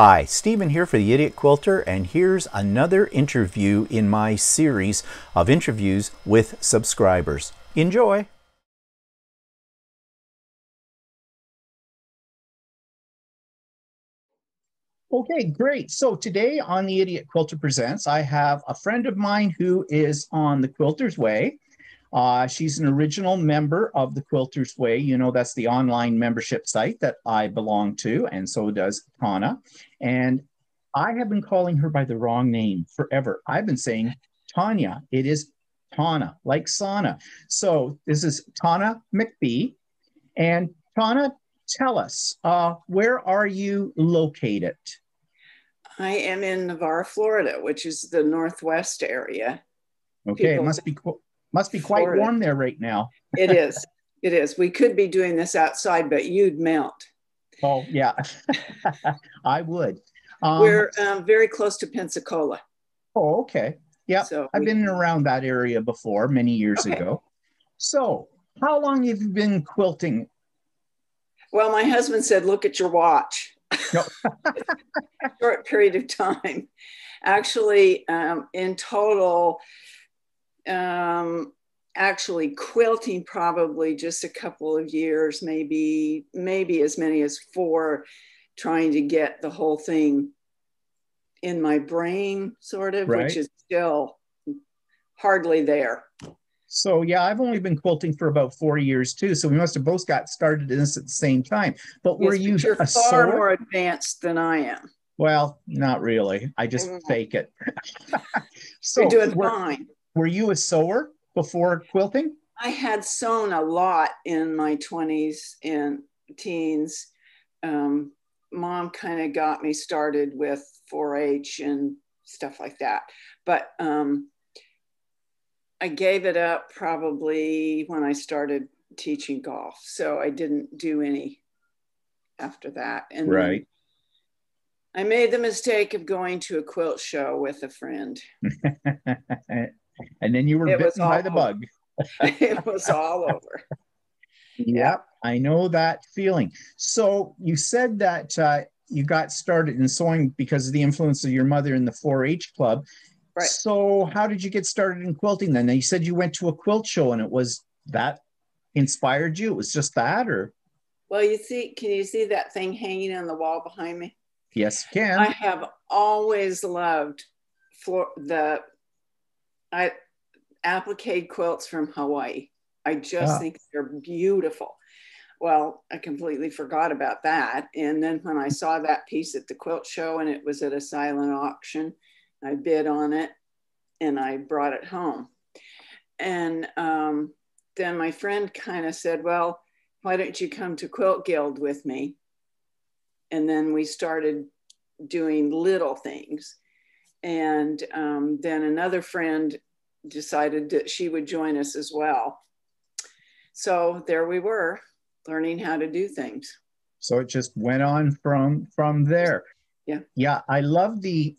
Hi, Stephen here for The Idiot Quilter, and here's another interview in my series of interviews with subscribers. Enjoy! Okay, great. So today on The Idiot Quilter Presents, I have a friend of mine who is on the Quilters Way. She's an original member of the Quilters Way. You know, that's the online membership site that I belong to, and so does Tauna. And I have been calling her by the wrong name forever. I've been saying Tanya. It is Tauna, like sauna. So this is Tauna McBee. And Tauna, tell us, where are you located? I am in Navarre, Florida, which is the northwest area. Okay, it must be cool. Must be quite warm there right now. It is. It is. We could be doing this outside, but you'd melt. Oh, yeah. I would. We're very close to Pensacola. Oh, okay. Yeah. So I've been around that area before many years ago. So how long have you been quilting? Well, my husband said, look at your watch. No. Short period of time. Actually, in total... actually quilting probably just a couple of years, maybe as many as four, trying to get the whole thing in my brain, sort of, right. Which is still hardly there. So yeah, I've only been quilting for about 4 years too, so we must have both got started in this at the same time. But were you far more advanced than I am? Well, not really. I just fake it. So you're doing fine. Were you a sewer before quilting? I had sewn a lot in my 20s and teens. Mom kind of got me started with 4-H and stuff like that. But I gave it up probably when I started teaching golf. So I didn't do any after that. And right. I made the mistake of going to a quilt show with a friend. And then you were bitten by the bug. It was all over. Yep, I know that feeling. So you said that you got started in sewing because of the influence of your mother in the 4-H club. Right. So how did you get started in quilting then? Now you said you went to a quilt show, and it was that inspired you? It was just that, or? Well, you see, can you see that thing hanging on the wall behind me? Yes, you can. I have always loved the applique quilts from Hawaii. I just think they're beautiful. Well, I completely forgot about that. And then when I saw that piece at the quilt show, and it was at a silent auction, I bid on it and I brought it home. And then my friend kind of said, well, why don't you come to Quilt Guild with me? And then we started doing little things. And then another friend decided that she would join us as well. So there we were, learning how to do things. So it just went on from there. Yeah. Yeah, I love the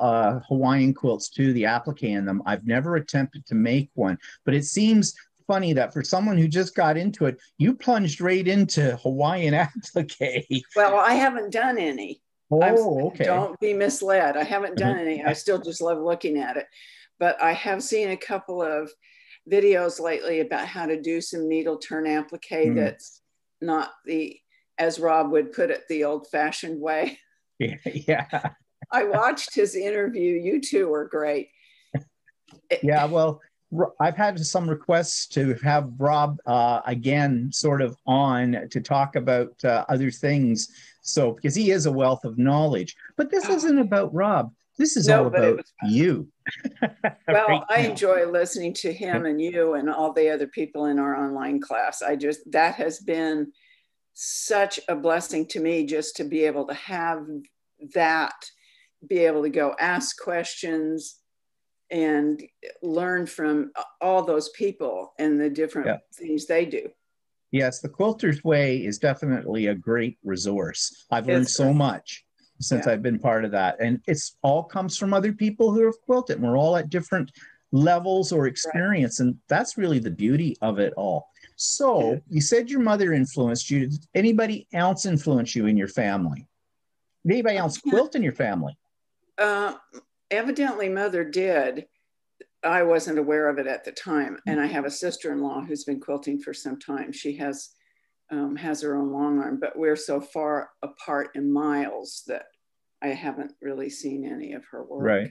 Hawaiian quilts too, the applique in them. I've never attempted to make one, but it seems funny that for someone who just got into it, you plunged right into Hawaiian applique. Well, I haven't done any. Oh, okay. Don't be misled. I haven't done any. I still just love looking at it. But I have seen a couple of videos lately about how to do some needle turn applique that's not the, as Rob would put it, the old-fashioned way. Yeah. Yeah. I watched his interview. You two were great. Yeah, well, I've had some requests to have Rob again sort of on to talk about other things. So, because he is a wealth of knowledge, but this isn't about Rob. This is all about you. Well, right, I enjoy listening to him and you and all the other people in our online class. That has been such a blessing to me, just to be able to have that, be able to go ask questions and learn from all those people and the different things they do. Yes, the Quilters Way is definitely a great resource. I've learned so much since I've been part of that. And it's all comes from other people who have quilted. And we're all at different levels or experience. Right. And that's really the beauty of it all. So you said your mother influenced you. Did anybody else influence you in your family? Did anybody else quilt in your family? Evidently mother did. I wasn't aware of it at the time. And I have a sister-in-law who's been quilting for some time. She has her own long arm, but we're so far apart in miles that I haven't really seen any of her work. Right.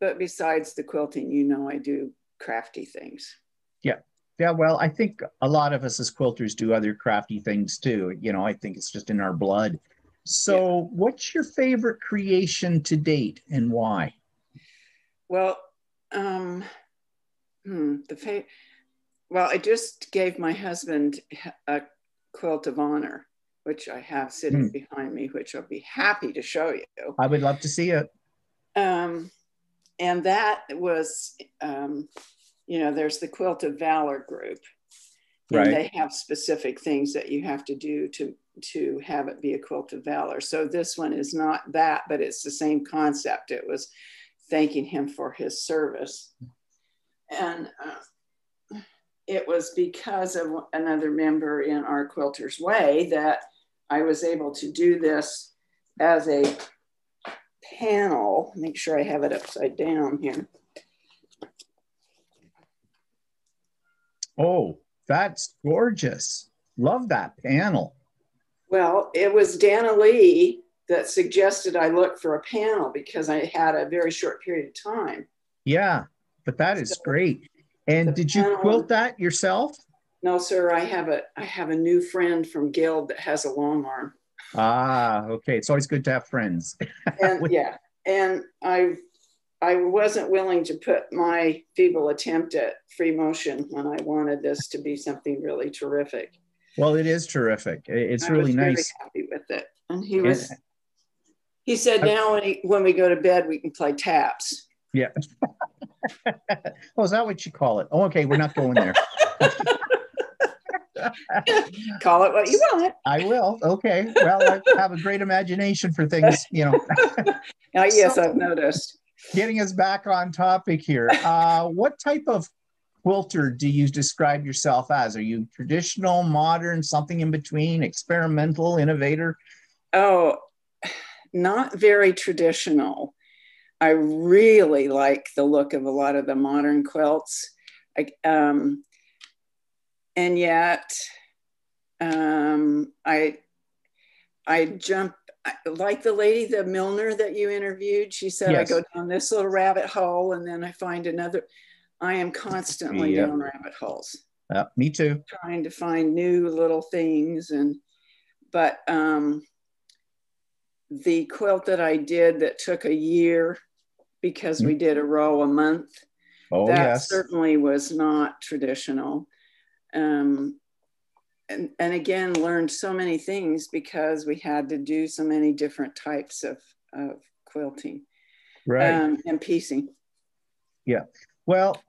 But besides the quilting, you know, I do crafty things. Yeah. Yeah. Well, I think a lot of us as quilters do other crafty things too. You know, I think it's just in our blood. So what's your favorite creation to date and why? Well, I just gave my husband a quilt of honor, which I have sitting behind me, which I'll be happy to show you. I would love to see it. And that was, you know, there's the Quilt of Valor group. And they have specific things that you have to do to have it be a Quilt of Valor. So this one is not that, but it's the same concept. It was thanking him for his service. And it was because of another member in our Quilters Way that I was able to do this as a panel. Make sure I have it upside down here. Oh, that's gorgeous. Love that panel. Well, it was Dana Lee that suggested I look for a panel because I had a very short period of time. Yeah, but that is great. And did you quilt that yourself? No, sir. I have a new friend from Guild that has a long arm. Ah, okay. It's always good to have friends. And yeah, and I wasn't willing to put my feeble attempt at free motion when I wanted this to be something really terrific. Well, it is terrific. It's really nice. I was really happy with it. And he said, now when we go to bed, we can play taps. Yeah. Oh, is that what you call it? Oh, okay. We're not going there. Call it what you want. I will. Okay. Well, I have a great imagination for things, you know. Yes, so, I've noticed. Getting us back on topic here. What type of quilter do you describe yourself as? Are you traditional, modern, something in between, experimental, innovator? Oh, not very traditional. I really like the look of a lot of the modern quilts. And yet I jump, like the lady, the Milner that you interviewed, she said, yes. I go down this little rabbit hole and then I find another. I am constantly down rabbit holes. Me too. Trying to find new little things. But the quilt that I did that took a year because we did a row a month, that certainly was not traditional. And again, learned so many things because we had to do so many different types of quilting and piecing. Yeah. Well,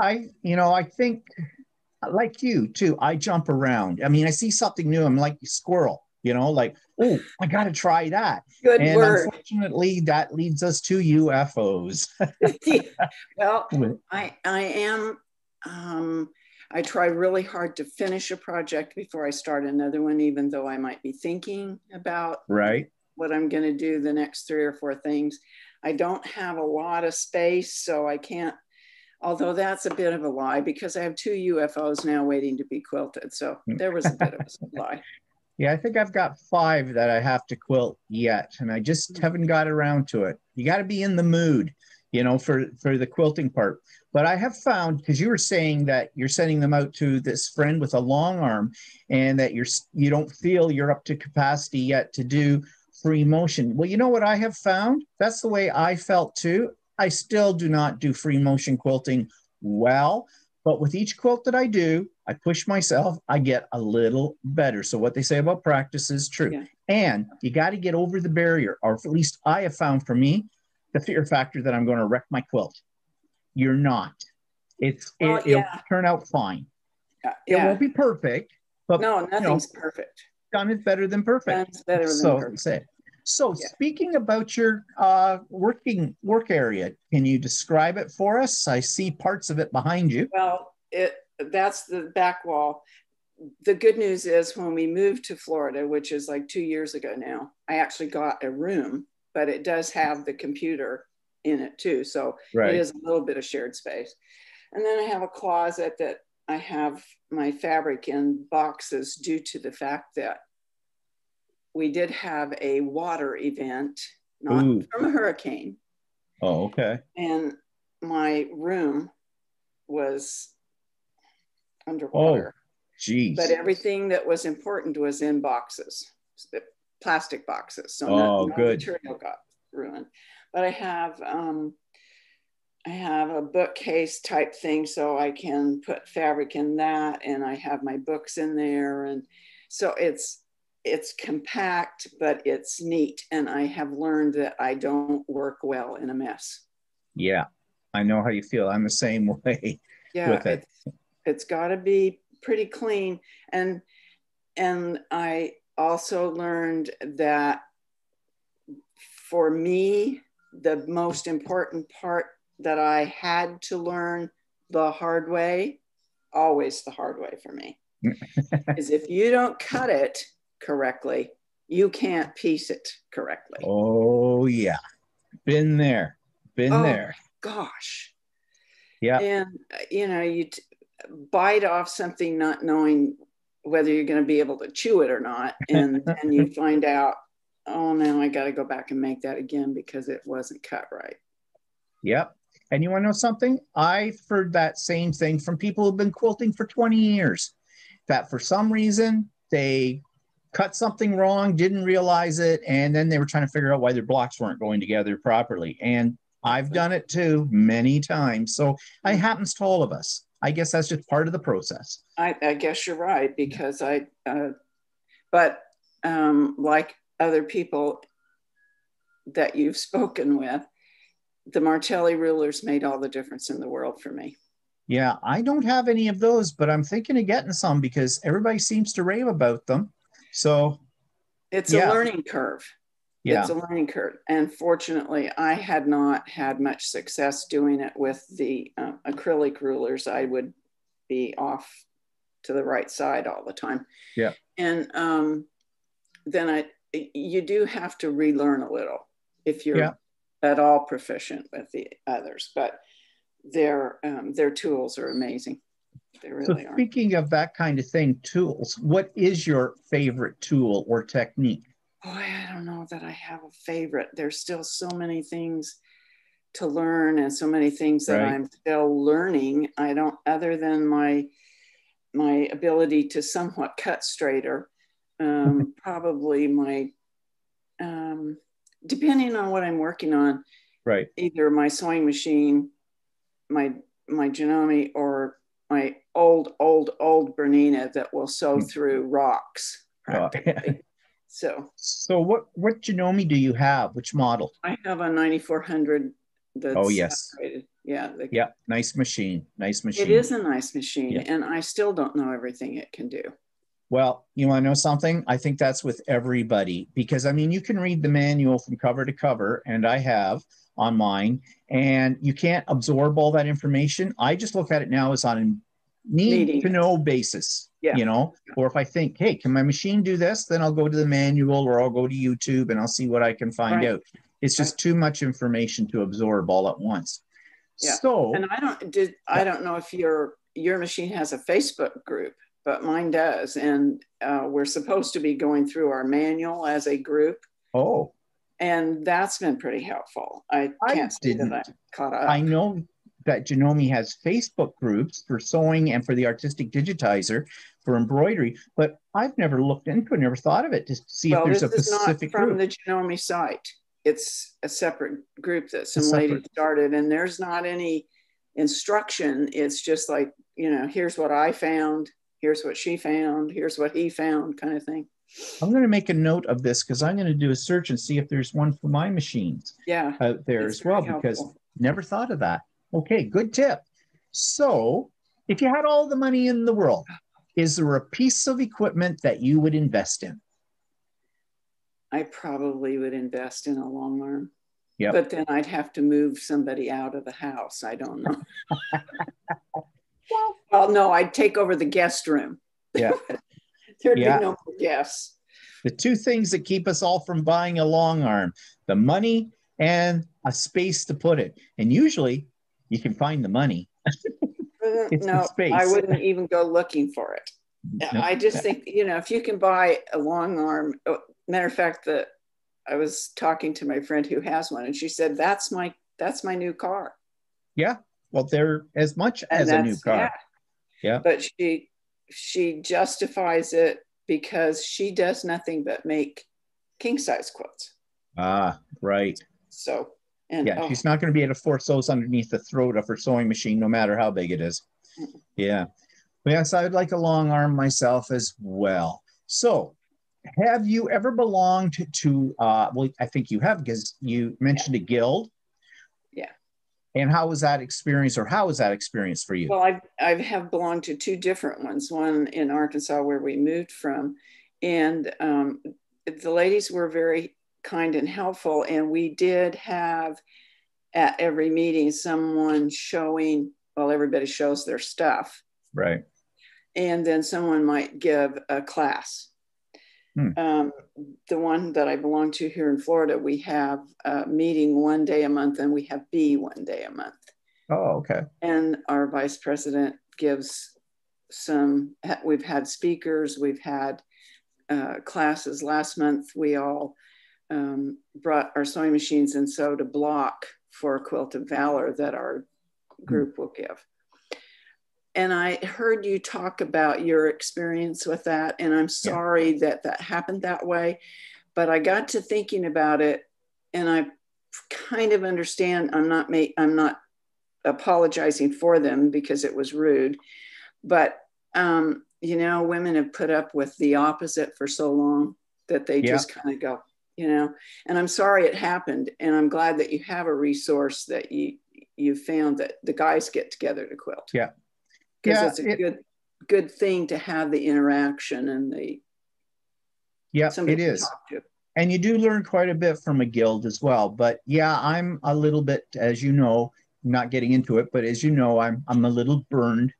I think like you too, I jump around. I mean, I see something new. I'm like a squirrel. Oh, I got to try that. Good and word. Unfortunately, that leads us to UFOs. Well, I am, I try really hard to finish a project before I start another one, even though I might be thinking about what I'm going to do the next 3 or 4 things. I don't have a lot of space, so I can't, although that's a bit of a lie because I have 2 UFOs now waiting to be quilted. So there was a bit of a lie. Yeah, I think I've got 5 that I have to quilt yet, and I just haven't got around to it. You got to be in the mood, for the quilting part. But I have found, because you were saying that you're sending them out to this friend with a long arm, and that you don't feel you're up to capacity yet to do free motion. Well, you know what I have found? That's the way I felt too. I still do not do free motion quilting well, but with each quilt that I do, I push myself, I get a little better. So what they say about practice is true. Yeah. And you got to get over the barrier, or at least I have found for me, the fear factor that I'm going to wreck my quilt. You're not. It'll turn out fine. It won't be perfect. But no, nothing's perfect. Done is better than perfect. That's better than perfect. So speaking about your work area, can you describe it for us? I see parts of it behind you. Well, that's the back wall. the good news is when we moved to Florida, which is like 2 years ago now, I actually got a room, but it does have the computer in it too. So right. It is a little bit of shared space. And then I have a closet that I have my fabric in boxes due to the fact that we did have a water event, not Ooh. From a hurricane. Oh, okay. And my room was underwater. Oh, geez. But everything that was important was in boxes, plastic boxes. So not good. Material got ruined. But I have a bookcase type thing, so I can put fabric in that, and I have my books in there. And so it's compact, but it's neat. And I have learned that I don't work well in a mess. Yeah, I know how you feel. I'm the same way. Yeah, with it. It's got to be pretty clean. And I also learned that for me, the most important part that I had to learn the hard way, always the hard way for me, is if you don't cut it correctly, you can't piece it correctly. Oh yeah, been there, been there. Gosh, yeah. And you know, you bite off something not knowing whether you're going to be able to chew it or not, and then you find out, oh no, I got to go back and make that again because it wasn't cut right. Yep. And you want to know something? I've heard that same thing from people who've been quilting for 20 years, that for some reason they cut something wrong, didn't realize it, and then they were trying to figure out why their blocks weren't going together properly. And I've done it too many times. So it happens to all of us. I guess that's just part of the process. I guess you're right, because like other people that you've spoken with, the Martelli rulers made all the difference in the world for me. Yeah, I don't have any of those, but I'm thinking of getting some because everybody seems to rave about them. So it's a learning curve. Yeah. It's a learning curve. And fortunately, I had not had much success doing it with the acrylic rulers. I would be off to the right side all the time. Yeah. And then you do have to relearn a little if you're at all proficient with the others, but their tools are amazing. They really are. Speaking of that kind of thing, tools, what is your favorite tool or technique? Oh, I don't know that I have a favorite. There's still so many things to learn and so many things that I'm still learning. I don't, other than my ability to somewhat cut straighter, probably my, depending on what I'm working on, right? Either my sewing machine, my Janome, or my old Bernina that will sew through rocks. So what Janome do you have? Which model? I have a 9400. That's separated. Yeah. Nice machine. It is a nice machine, and I still don't know everything it can do. Well, you want to know something? I think that's with everybody, because I mean, you can read the manual from cover to cover, and I have on mine, and you can't absorb all that information. I just look at it now as on a need to know basis, you know, or if I think, hey, can my machine do this? Then I'll go to the manual, or I'll go to YouTube and I'll see what I can find out. It's just too much information to absorb all at once. Yeah. So, and I don't know if your machine has a Facebook group, but mine does. And we're supposed to be going through our manual as a group. Oh. And that's been pretty helpful. I caught up. I know that Janome has Facebook groups for sewing and for the artistic digitizer for embroidery, but I've never looked into it, never thought of it to see if there's a specific group. This is not from the Janome site. It's a separate group that some lady started, and there's not any instruction. It's just like, you know, here's what I found. Here's what she found, here's what he found, kind of thing. I'm going to make a note of this because I'm going to do a search and see if there's one for my machines out there as well, because never thought of that. Okay, good tip. So if you had all the money in the world, is there a piece of equipment that you would invest in? I probably would invest in a long arm. Yeah. But then I'd have to move somebody out of the house. I don't know. Well, no, I'd take over the guest room. Yeah. There'd be no guess. The two things that keep us all from buying a long arm, the money and a space to put it. And usually you can find the money. No, I wouldn't even go looking for it. No. I just think, you know, if you can buy a long arm, matter of fact, I was talking to my friend who has one, and she said, that's my new car. Yeah. Well, they're as much as a new car. Yeah. But she justifies it because she does nothing but make king size quilts. Ah, right. So, she's not going to be able to force those underneath the throat of her sewing machine, no matter how big it is. Mm-hmm. Yeah. Yes, I would like a long arm myself as well. So, have you ever belonged to, well, I think you have, because you mentioned a guild. Yeah. And how was that experience, or how was that experience for you? Well, I have belonged to two different ones, one in Arkansas where we moved from. And the ladies were very kind and helpful. And we did have at every meeting someone showing, well, everybody shows their stuff. Right. And then someone might give a class. Hmm. The one that I belong to here in Florida, we have a meeting one day a month, and we have B one day a month. Oh, okay. And our vice president gives some, we've had speakers, we've had classes. Last month, we all brought our sewing machines and sewed a block for Quilt of Valor that our group will give. And I heard you talk about your experience with that. And I'm sorry that happened that way, but I got to thinking about it, and I kind of understand. I'm not apologizing for them because it was rude, but you know, women have put up with the opposite for so long that they just kind of go, you know, and I'm sorry it happened. And I'm glad that you have a resource that you found that the guys get together to quilt. Yeah. Because it's a good thing to have the interaction and the it is. And you do learn quite a bit from a guild as well. But yeah, I'm a little bit, as you know, not getting into it, but as you know, I'm a little burned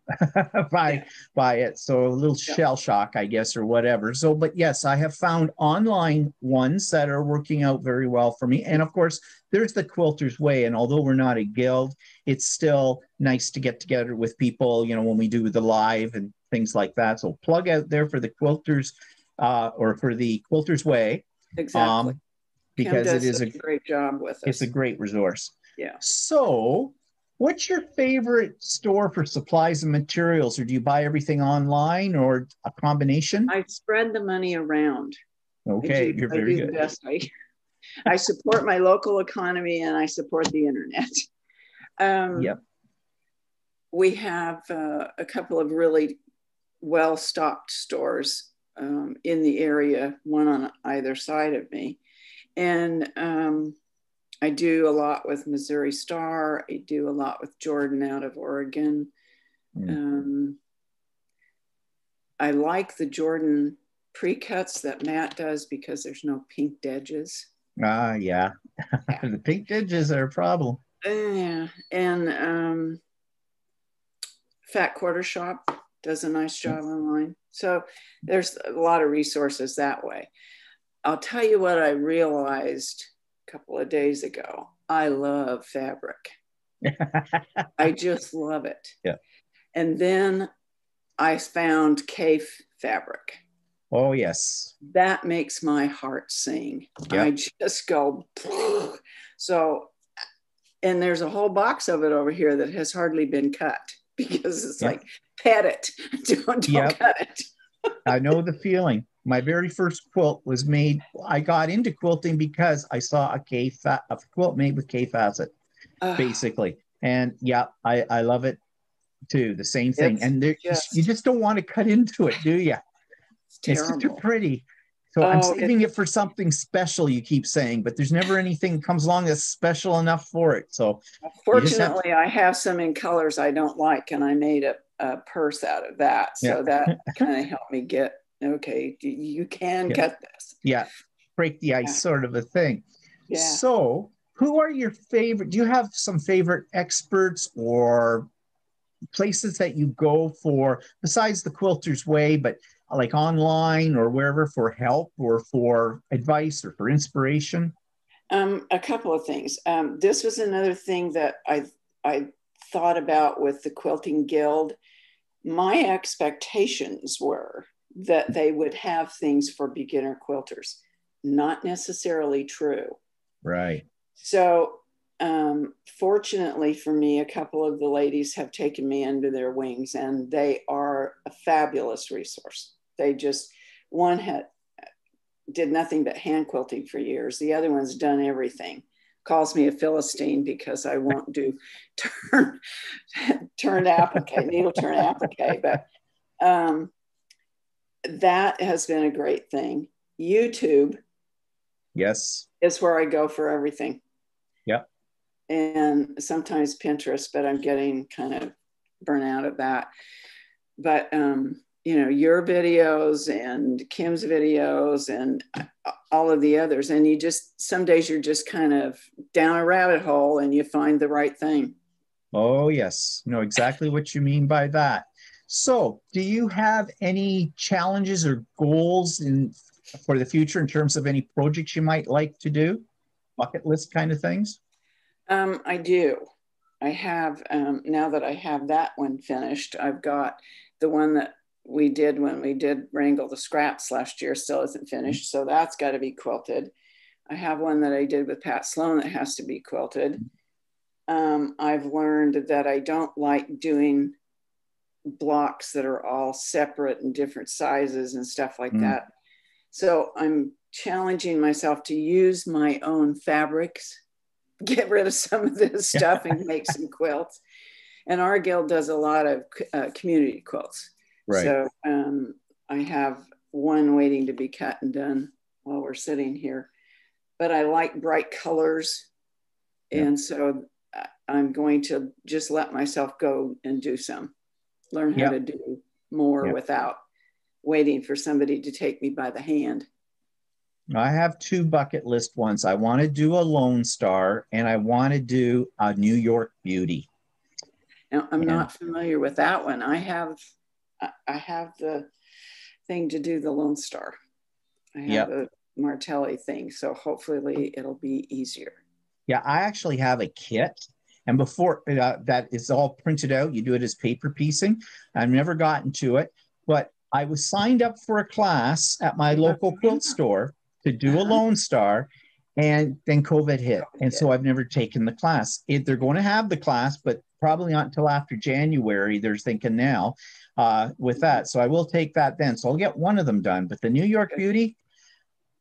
by it. So a little shell shock, I guess, or whatever. So, but yes, I have found online ones that are working out very well for me. And of course, there's the Quilters Way. And although we're not a guild, it's still nice to get together with people, you know, when we do the live and things like that. So plug out there for the Quilters or for the Quilters Way. Exactly. Because it is a great job with it. It's a great resource. Yeah. So what's your favorite store for supplies and materials? Or do you buy everything online, or a combination? I spread the money around. Okay. You're very good. I support my local economy, and I support the internet. We have a couple of really well-stocked stores in the area, one on either side of me. And I do a lot with Missouri Star. I do a lot with Jordan out of Oregon. Mm. I like the Jordan pre-cuts that Matt does because there's no pinked edges. The pinked edges are a problem. Yeah. And Fat Quarter Shop does a nice job online. So there's a lot of resources that way. I'll tell you what I realized a couple of days ago. I love fabric. I just love it. Yeah. And then I found Kaffe Fabric. Oh, yes. That makes my heart sing. Yeah. I just go, phew. So, and there's a whole box of it over here that has hardly been cut because it's like, pet it, don't cut it. I know the feeling. My very first quilt was made, I got into quilting because I saw a quilt made with Kaffe Fassett, basically. And yeah, I love it too, the same thing. And you just don't want to cut into it, do you? It's too pretty. So I'm saving it for something special, you keep saying, but there's never anything comes along that's special enough for it. So fortunately, I have some in colors I don't like, and I made a purse out of that. So that kind of helped me get, okay, you can cut this. Yeah, break the ice sort of a thing. Yeah. So who are your favorite? Do you have some favorite experts or places that you go for, besides the Quilters Way, but like online or wherever for help or for advice or for inspiration? A couple of things. This was another thing that I thought about with the Quilting Guild. My expectations were that they would have things for beginner quilters. Not necessarily true. Right. So fortunately for me, a couple of the ladies have taken me under their wings, and they are a fabulous resource. They just, one did nothing but hand quilting for years. The other one's done everything. Calls me a Philistine because I won't do needle turn applique, but that has been a great thing. YouTube. Yes. Is where I go for everything. Yeah. And sometimes Pinterest, but I'm getting kind of burnt out of that. But, you know, your videos and Kim's videos and all of the others. And you just, some days you're just kind of down a rabbit hole and you find the right thing. Oh, yes. No, exactly what you mean by that. So do you have any challenges or goals for the future in terms of any projects you might like to do? Bucket list kind of things? I do. I have, now that I have that one finished, I've got the one that we did when we did Wrangle the Scraps last year, still isn't finished. So that's got to be quilted. I have one that I did with Pat Sloan that has to be quilted. I've learned that I don't like doing blocks that are all separate and different sizes and stuff like that. So I'm challenging myself to use my own fabrics, get rid of some of this stuff and make some quilts. And our guild does a lot of community quilts. Right. So I have one waiting to be cut and done while we're sitting here, but I like bright colors. Yeah. And so I'm going to just let myself go and do some, learn how to do more without waiting for somebody to take me by the hand. I have two bucket list ones. I want to do a Lone Star and I want to do a New York Beauty. Now, I'm not familiar with that one. I have the thing to do the Lone Star. I have the Martelli thing. So hopefully it'll be easier. Yeah, I actually have a kit. And before that is all printed out, you do it as paper piecing. I've never gotten to it, but I was signed up for a class at my local quilt store to do a Lone Star, and then COVID hit. And so I've never taken the class. They're going to have the class, but probably not until after January, they're thinking now. With that. So I will take that then. So I'll get one of them done. But the New York Beauty,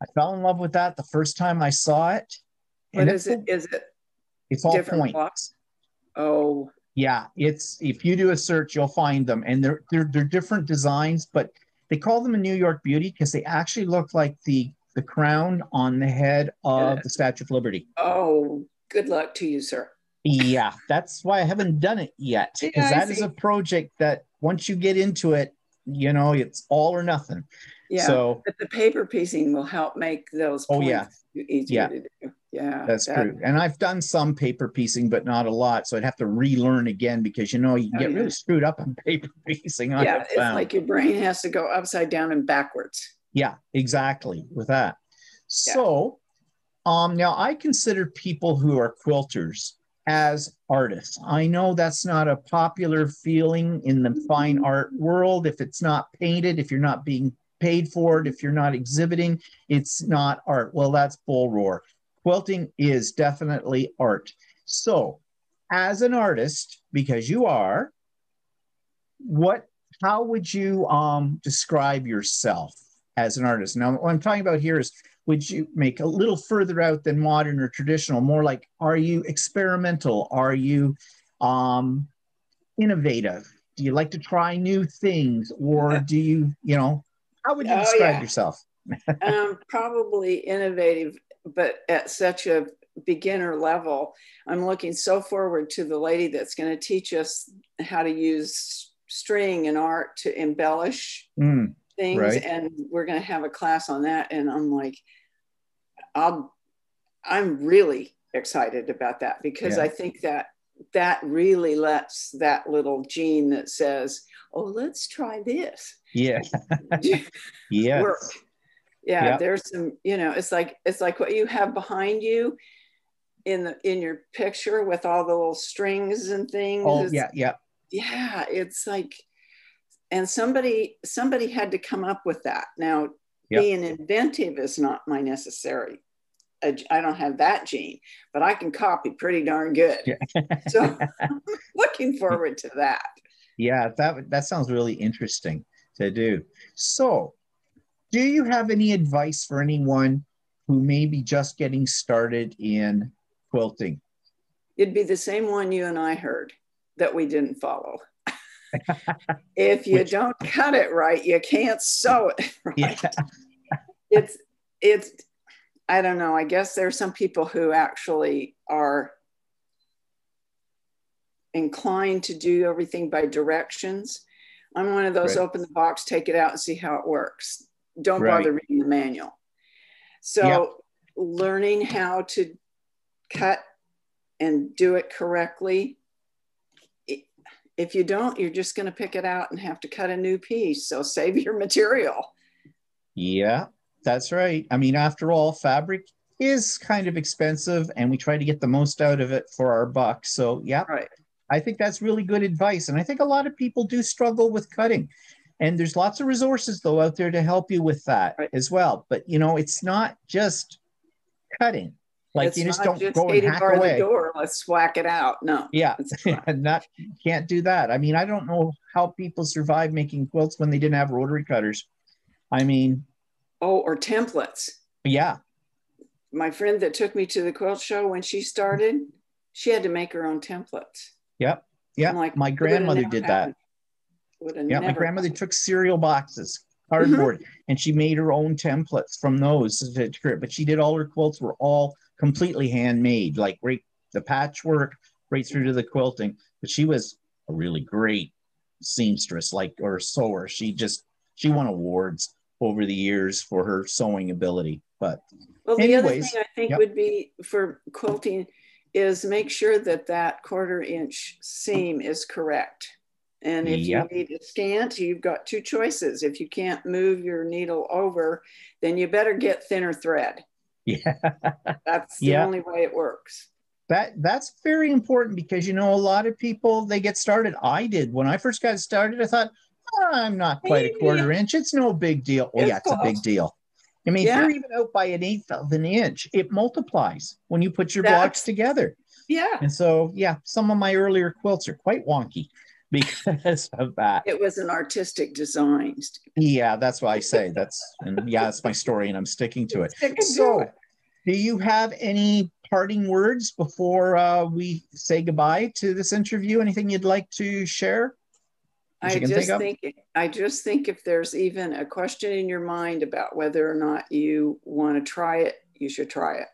I fell in love with that the first time I saw it. And what is it? It's all points. Blocks? Oh. Yeah. It's, if you do a search, you'll find them. And they're different designs, but they call them a New York Beauty because they actually look like the crown on the head of the Statue of Liberty. Oh, good luck to you, sir. Yeah. That's why I haven't done it yet. Because that is a project that once you get into it, you know, it's all or nothing. Yeah. So, but the paper piecing will help make those points easier to do. Yeah. That's true. And I've done some paper piecing, but not a lot. So I'd have to relearn again because, you know, you can get really screwed up on paper piecing. Yeah. It's like your brain has to go upside down and backwards. Yeah, exactly. With that. Yeah. So now I consider people who are quilters as artists. I know that's not a popular feeling in the fine art world. If it's not painted, if you're not being paid for it, if you're not exhibiting, it's not art. Well, that's bull roar. Quilting is definitely art. So as an artist, because you are, how would you describe yourself as an artist? Now, what I'm talking about here is, would you make a little further out than modern or traditional, more like, are you experimental? Are you innovative? Do you like to try new things? Or do you, you know, how would you describe yourself? Probably innovative, but at such a beginner level. I'm looking so forward to the lady that's going to teach us how to use string and art to embellish things, and we're going to have a class on that, and I'm like, I'm really excited about that because I think that that really lets that little gene that says, oh, let's try this. Yeah. Yes. Work. Yeah. Yep. There's some, you know, it's like what you have behind you in your picture with all the little strings and things. Oh, yeah. Yeah. Yeah. It's like, and somebody had to come up with that. Now, yep. Being inventive is not my necessary. I don't have that gene, but I can copy pretty darn good. Yeah. So I'm looking forward to that. Yeah, that sounds really interesting to do. So do you have any advice for anyone who may be just getting started in quilting? It'd be the same one you and I heard that we didn't follow. If you don't cut it right, you can't sew it right. Yeah. It's I don't know. I guess there are some people who actually are inclined to do everything by directions. I'm one of those, right. Open the box, take it out and see how it works. Don't right. bother reading the manual. So yep. Learning how to cut and do it correctly. If you don't, you're just going to pick it out and have to cut a new piece. So save your material. Yeah. That's right. I mean, after all, fabric is kind of expensive and we try to get the most out of it for our buck. So yeah, right. I think that's really good advice. And I think a lot of people do struggle with cutting. And there's lots of resources though out there to help you with that right. as well. But you know, it's not just cutting. Like it's you just don't just go and hack away. The door, let's whack it out. No. Yeah. Can't do that. I mean, I don't know how people survive making quilts when they didn't have rotary cutters. I mean, oh, or templates. Yeah. My friend that took me to the quilt show when she started, she had to make her own templates. Yep. Yeah. Like, my grandmother did that. Yeah. My grandmother took cereal boxes, cardboard, and she made her own templates from those. But she did all her quilts were all completely handmade, like right the patchwork right through to the quilting. But she was a really great seamstress, like, or sewer. She won awards over the years for her sewing ability. But well, the anyways, other thing I think yep. would be for quilting is make sure that quarter-inch seam is correct. And if yep. you need a scant, you've got two choices. If you can't move your needle over, then you better get thinner thread. Yeah, that's the yep. only way it works. That's very important because you know a lot of people they get started. I did when I first got started. I thought, I'm not quite a quarter inch. It's no big deal. Oh, yeah, it's a big deal. I mean, yeah. If you're even out by 1/8 of an inch, it multiplies when you put your blocks together. Yeah. And so, yeah, some of my earlier quilts are quite wonky because of that. It was an artistic design. Yeah, that's why I say that's, and yeah, that's my story and I'm sticking to it. So, do you have any parting words before we say goodbye to this interview? Anything you'd like to share? I just think if there's even a question in your mind about whether or not you want to try it, you should try it.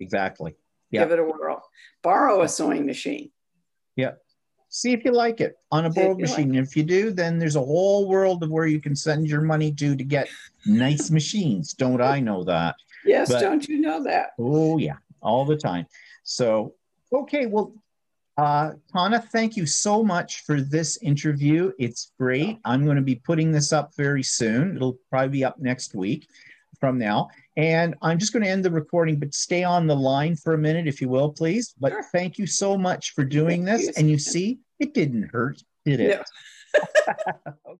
Exactly. Yeah. Give it a whirl. Borrow a sewing machine. Yeah. See if you like it on a borrowed machine. If you do, then there's a whole world of where you can send your money to get nice machines. Don't I know that? Yes, but, don't you know that? Oh, yeah. All the time. So, okay, well, Tauna, thank you so much for this interview. It's great. I'm going to be putting this up very soon. It'll probably be up next week from now. And I'm just going to end the recording, but stay on the line for a minute, if you will, please. But sure. Thank you so much for doing this. And you see, it didn't hurt, did it? No.